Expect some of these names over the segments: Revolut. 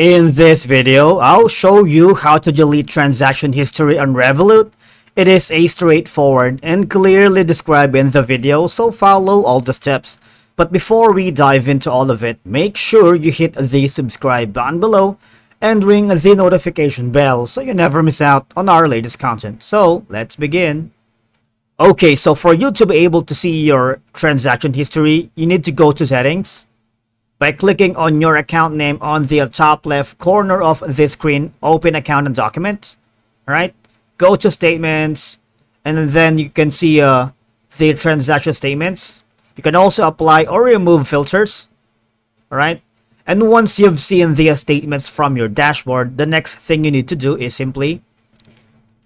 In this video, I'll show you how to delete transaction history on Revolut. It is a straightforward and clearly described in the video, so follow all the steps. But before we dive into all of it, make sure you hit the subscribe button below and ring the notification bell so you never miss out on our latest content. So let's begin. Okay, so for you to be able to see your transaction history, you need to go to settings. By clicking on your account name on the top left corner of the screen, open account and document. Alright, go to statements, and then you can see the transaction statements. You can also apply or remove filters. Alright, and once you've seen the statements from your dashboard, the next thing you need to do is simply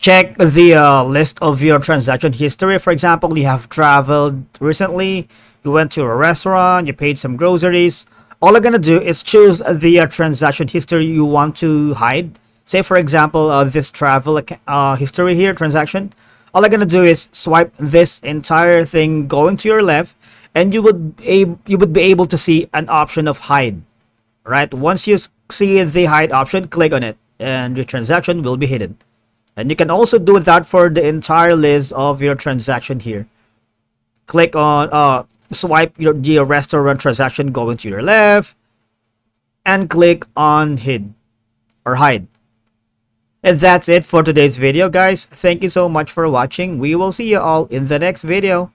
check the list of your transaction history. For example, you have traveled recently, you went to a restaurant, you paid some groceries. All you're gonna do is choose the transaction history you want to hide. Say for example, this travel history here, transaction. All you're gonna do is swipe this entire thing going to your left, and you would be able to see an option of hide. Right? Once you see the hide option, click on it, and your transaction will be hidden. And you can also do that for the entire list of your transaction here. Click on swipe your restaurant transaction going to your left and click on hide. And that's it for today's video, guys. Thank you so much for watching. We will see you all in the next video.